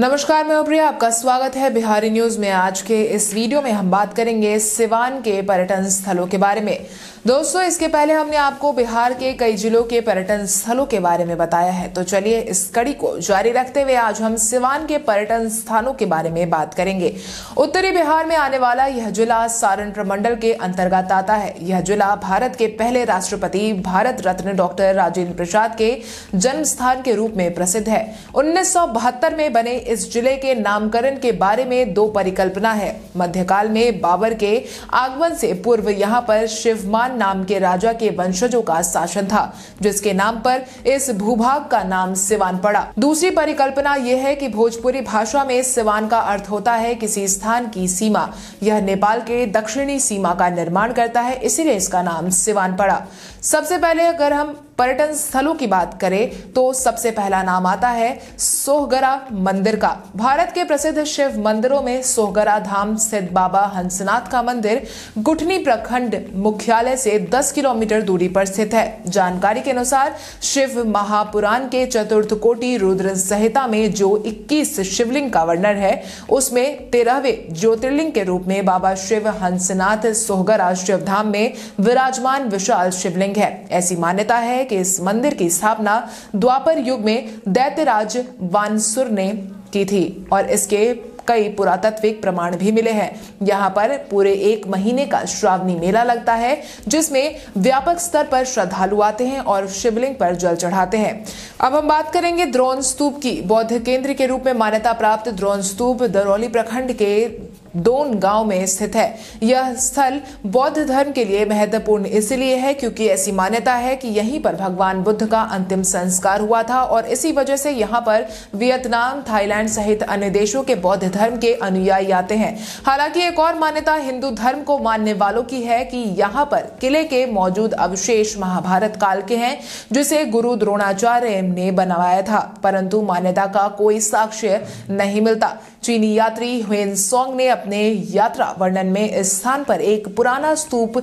नमस्कार, मैं प्रिया, आपका स्वागत है बिहारी न्यूज में। आज के इस वीडियो में हम बात करेंगे सिवान के पर्यटन स्थलों के बारे में। दोस्तों, इसके पहले हमने आपको बिहार के कई जिलों के पर्यटन स्थलों के बारे में बताया है, तो चलिए इस कड़ी को जारी रखते हुए आज हम सिवान के पर्यटन स्थानों के बारे में बात करेंगे। उत्तरी बिहार में आने वाला यह जिला सारण प्रमंडल के अंतर्गत आता है। यह जिला भारत के पहले राष्ट्रपति भारत रत्न डॉक्टर राजेंद्र प्रसाद के जन्म स्थान के रूप में प्रसिद्ध है। 1972 में बने इस जिले के नामकरण के बारे में दो परिकल्पना है। मध्यकाल में बाबर के आगमन से पूर्व यहाँ पर शिवमान नाम के राजा के वंशजों का शासन था, जिसके नाम पर इस भूभाग का नाम सिवान पड़ा। दूसरी परिकल्पना यह है कि भोजपुरी भाषा में सिवान का अर्थ होता है किसी स्थान की सीमा। यह नेपाल के दक्षिणी सीमा का निर्माण करता है, इसीलिए इसका नाम सिवान पड़ा। सबसे पहले अगर हम पर्यटन स्थलों की बात करें तो सबसे पहला नाम आता है सोहगरा मंदिर का। भारत के प्रसिद्ध शिव मंदिरों में सोहगरा धाम स्थित बाबा हंसनाथ का मंदिर गुठनी प्रखंड मुख्यालय से 10 किलोमीटर दूरी पर स्थित है। जानकारी के अनुसार शिव महापुराण के चतुर्थ कोटि रुद्र संहिता में जो 21 शिवलिंग का वर्णन है, उसमें 13वें ज्योतिर्लिंग के रूप में बाबा शिव हंसनाथ सोहगरा शिवधाम में विराजमान विशाल शिवलिंग है। ऐसी मान्यता है कि इस मंदिर की स्थापना द्वापर युग में दैत्यराज वानसुर ने की थी और इसके कई पुरातत्विक प्रमाण भी मिले हैं। यहाँ पर पूरे 1 महीने का श्रावणी मेला लगता है, जिसमें व्यापक स्तर पर श्रद्धालु आते हैं और शिवलिंग पर जल चढ़ाते हैं। अब हम बात करेंगे द्रोण स्तूप की। बौद्ध केंद्र के रूप में मान्यता प्राप्त द्रोण स्तूप दरौली प्रखंड के दोन गांव में स्थित है। यह स्थल बौद्ध धर्म के लिए महत्वपूर्ण इसलिए है क्योंकि ऐसी मान्यता है कि यहीं पर भगवान बुद्ध का अंतिम संस्कार हुआ था और इसी वजह से यहाँ पर वियतनाम, थाईलैंड सहित अन्य देशों के बौद्ध धर्म के अनुयायी आते हैं। हालांकि एक और मान्यता हिंदू धर्म को मानने वालों की है कि यहाँ पर किले के मौजूद अवशेष महाभारत काल के हैं, जिसे गुरु द्रोणाचार्य ने बनवाया था, परंतु मान्यता का कोई साक्ष्य नहीं मिलता। चीनी यात्री ह्वेन सोंग ने अपने यात्रा वर्णन में इस स्थान पर एक पुराना स्तूप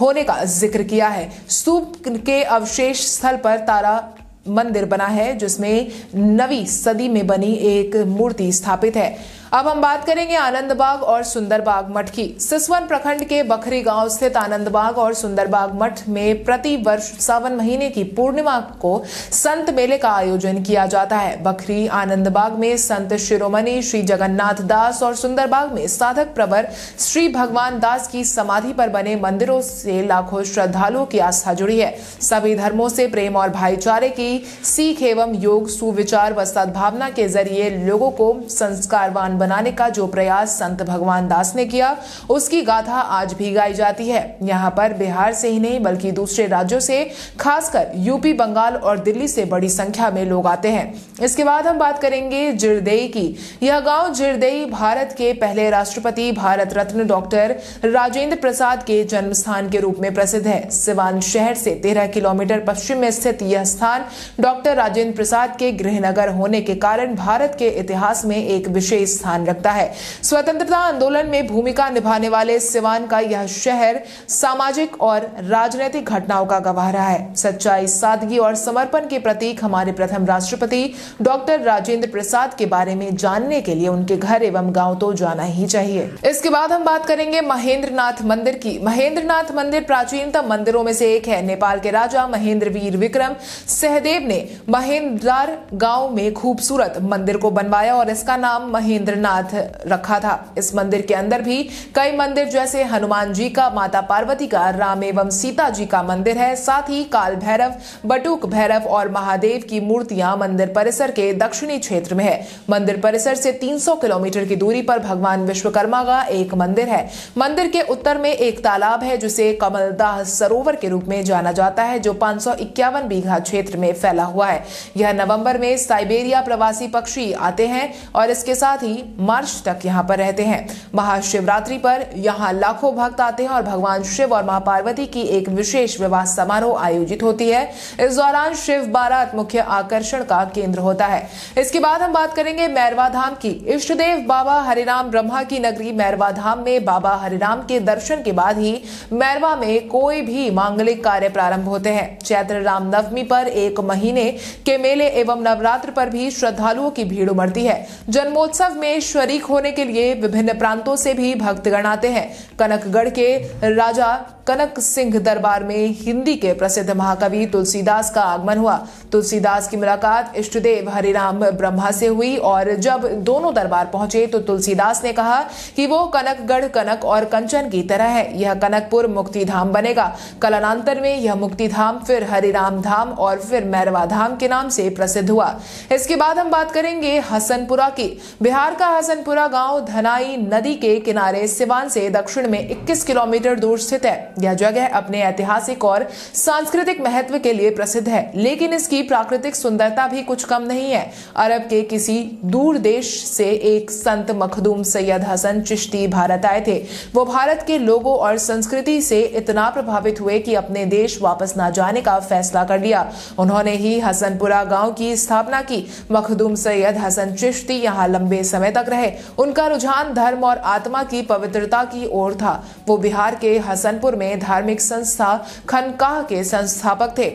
होने का जिक्र किया है। स्तूप के अवशेष स्थल पर तारा मंदिर बना है, जिसमें 9वीं सदी में बनी एक मूर्ति स्थापित है। अब हम बात करेंगे आनंदबाग और सुंदरबाग मठ की। सिसवन प्रखंड के बखरी गांव स्थित आनंदबाग और सुंदरबाग मठ में प्रति वर्ष सावन महीने की पूर्णिमा को संत मेले का आयोजन किया जाता है। बखरी आनंदबाग में संत शिरोमणि श्री जगन्नाथ दास और सुंदरबाग में साधक प्रवर श्री भगवान दास की समाधि पर बने मंदिरों से लाखों श्रद्धालुओं की आस्था जुड़ी है। सभी धर्मों से प्रेम और भाईचारे की सीख एवं योग, सुविचार व सद्भावना के जरिए लोगों को संस्कारवान बनाने का जो प्रयास संत भगवान दास ने किया, उसकी गाथा आज भी गाई जाती है। यहाँ पर बिहार से ही नहीं बल्कि दूसरे राज्यों से, खासकर यूपी, बंगाल और दिल्ली से बड़ी संख्या में लोग आते हैं। इसके बाद हम बात करेंगे जिरदेई की। यह गांव जिरदेई भारत के पहले राष्ट्रपति भारत रत्न डॉक्टर राजेंद्र प्रसाद के जन्म स्थान के रूप में प्रसिद्ध है। सिवान शहर से 13 किलोमीटर पश्चिम में स्थित यह स्थान डॉक्टर राजेंद्र प्रसाद के गृहनगर होने के कारण भारत के इतिहास में एक विशेष रखता है। स्वतंत्रता आंदोलन में भूमिका निभाने वाले सिवान का यह शहर सामाजिक और राजनीतिक घटनाओं का गवाह रहा है। सच्चाई, सादगी और समर्पण के प्रतीक हमारे प्रथम राष्ट्रपति डॉक्टर राजेंद्र प्रसाद के बारे में जानने के लिए उनके घर एवं गांव तो जाना ही चाहिए। इसके बाद हम बात करेंगे महेंद्र नाथ मंदिर की। महेंद्र नाथ मंदिर प्राचीनतम मंदिरों में से एक है। नेपाल के राजा महेंद्रवीर विक्रम सहदेव ने महेंद्रार गांव में खूबसूरत मंदिर को बनवाया और इसका नाम महेंद्र नाथ रखा था। इस मंदिर के अंदर भी कई मंदिर जैसे हनुमान जी का, माता पार्वती का, राम एवं सीता जी का मंदिर है। साथ ही काल भैरव, बटुक भैरव और महादेव की मूर्तियां मंदिर परिसर के दक्षिणी क्षेत्र में है। मंदिर परिसर से 300 किलोमीटर की दूरी पर भगवान विश्वकर्मा का एक मंदिर है। मंदिर के उत्तर में एक तालाब है, जिसे कमल दाह सरोवर के रूप में जाना जाता है, जो 551 बीघा क्षेत्र में फैला हुआ है। यह नवम्बर में साइबेरिया प्रवासी पक्षी आते हैं और इसके साथ ही मार्च तक यहाँ पर रहते हैं। महाशिवरात्रि पर यहाँ लाखों भक्त आते हैं और भगवान शिव और मां पार्वती की एक विशेष विवाह समारोह आयोजित होती है। इस दौरान शिव बारात मुख्य आकर्षण का केंद्र होता है। इसके बाद हम बात करेंगे मैरवा धाम की। इष्टदेव बाबा हरिराम ब्रह्मा की नगरी मैरवा धाम में बाबा हरिराम के दर्शन के बाद ही मैरवा में कोई भी मांगलिक कार्य प्रारंभ होते हैं। चैत्र रामनवमी पर एक महीने के मेले एवं नवरात्र पर भी श्रद्धालुओं की भीड़ उमड़ती है। जन्मोत्सव में शरीक होने के लिए विभिन्न प्रांतों से भी भक्तगण आते हैं। कनकगढ़ के राजा कनक सिंह दरबार में हिंदी के प्रसिद्ध महाकवि तुलसीदास का आगमन हुआ। तुलसीदास की मुलाकात इष्टदेव हरिराम ब्रह्मा से हुई और जब दोनों दरबार पहुंचे तो तुलसीदास ने कहा कि वो कनकगढ़ कनक और कंचन की तरह है। यह कनकपुर मुक्तिधाम बनेगा। कालांतर में यह मुक्तिधाम फिर हरिराम धाम और फिर मैरवा धाम के नाम से प्रसिद्ध हुआ। इसके बाद हम बात करेंगे हसनपुरा की। बिहार का हसनपुरा गाँव धनाई नदी के किनारे सिवान से दक्षिण में 21 किलोमीटर दूर स्थित है। यह जगह अपने ऐतिहासिक और सांस्कृतिक महत्व के लिए प्रसिद्ध है, लेकिन इसकी प्राकृतिक सुंदरता भी कुछ कम नहीं है। अरब के किसी दूर देश से एक संत मखदूम सैयद हसन चिश्ती भारत आए थे। वो भारत के लोगों और संस्कृति से इतना प्रभावित हुए कि अपने देश वापस ना जाने का फैसला कर लिया। उन्होंने ही हसनपुरा गांव की स्थापना की। मखदूम सैयद हसन चिश्ती यहाँ लंबे समय तक रहे। उनका रुझान धर्म और आत्मा की पवित्रता की ओर था। वो बिहार के हसनपुर में धार्मिक संस्था खनकाह के संस्थापक थे।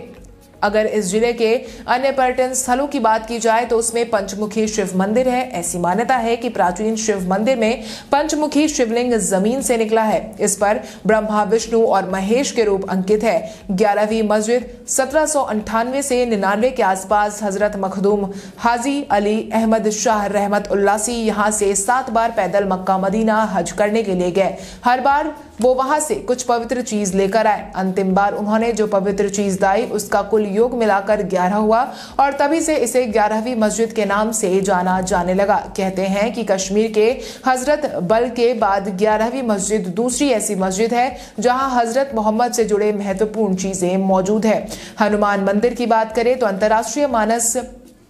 अगर इस जिले के अन्य पर्यटन स्थलों की बात की जाए तो उसमें पंचमुखी शिव मंदिर है। ऐसी मान्यता है कि प्राचीन शिव मंदिर में पंचमुखी शिवलिंग जमीन से निकला है। इस पर ब्रह्मा, विष्णु और महेश के रूप अंकित है। 11वीं मस्जिद 1798 से 99 के आसपास हजरत मखदूम हाजी अली अहमद शाह रहमत उल्लासी यहाँ से 7 बार पैदल मक्का मदीना हज करने के लिए गए। हर बार वो वहां से कुछ पवित्र चीज लेकर आए। अंतिम बार उन्होंने जो पवित्र चीज लाई उसका कुल योग मिलाकर 11 हुआ और तभी से इसे 11वीं मस्जिद के नाम से जाना जाने लगा। कहते हैं कि कश्मीर के हजरत बल के बाद 11वीं मस्जिद दूसरी ऐसी मस्जिद है जहां हजरत मोहम्मद से जुड़े महत्वपूर्ण चीजें मौजूद है। हनुमान मंदिर की बात करें तो अंतर्राष्ट्रीय मानस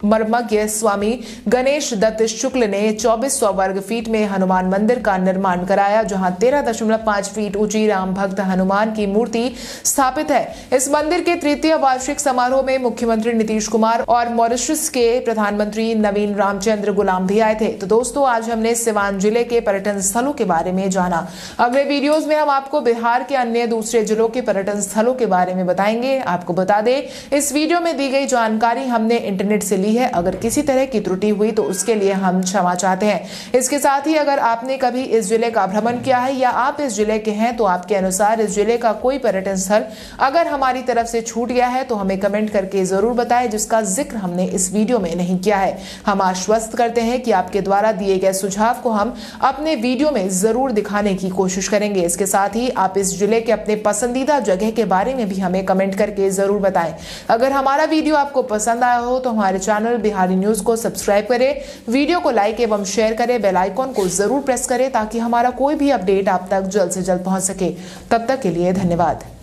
मर्मज्ञ स्वामी गणेश दत्त शुक्ल ने 2400 वर्ग फीट में हनुमान मंदिर का निर्माण कराया, जहां 13.5 फीट ऊंची राम भक्त हनुमान की मूर्ति स्थापित है। इस मंदिर के तृतीय वार्षिक समारोह में मुख्यमंत्री नीतीश कुमार और मॉरिशस के प्रधानमंत्री नवीन रामचंद्र गुलाम भी आए थे। तो दोस्तों, आज हमने सिवान जिले के पर्यटन स्थलों के बारे में जाना। अगले वीडियोज में हम आपको बिहार के अन्य दूसरे जिलों के पर्यटन स्थलों के बारे में बताएंगे। आपको बता दें, इस वीडियो में दी गई जानकारी हमने इंटरनेट से है। अगर किसी तरह की त्रुटि हुई तो उसके लिए हम क्षमा चाहते हैं। इसके साथ ही अगर आपने कभी इस जिले का भ्रमण किया है या आप इस जिले के हैं तो आपके अनुसार इस जिले का कोई पर्यटन स्थल अगर हमारी तरफ से छूट गया है तो हमें कमेंट करके जरूर बताएं, जिसका जिक्र हमने इस वीडियो में नहीं किया है। हम आश्वस्त करते हैं कि आपके द्वारा दिए गए सुझाव को हम अपने वीडियो में जरूर दिखाने की कोशिश करेंगे। इसके साथ ही आप इस जिले के अपने पसंदीदा जगह के बारे में भी हमें कमेंट करके जरूर बताएं। अगर हमारा वीडियो आपको पसंद आया हो तो हमारे चैनल बिहारी न्यूज को सब्सक्राइब करें, वीडियो को लाइक एवं शेयर करें, बेल आइकॉन को जरूर प्रेस करें ताकि हमारा कोई भी अपडेट आप तक जल्द से जल्द पहुंच सके। तब तक के लिए धन्यवाद।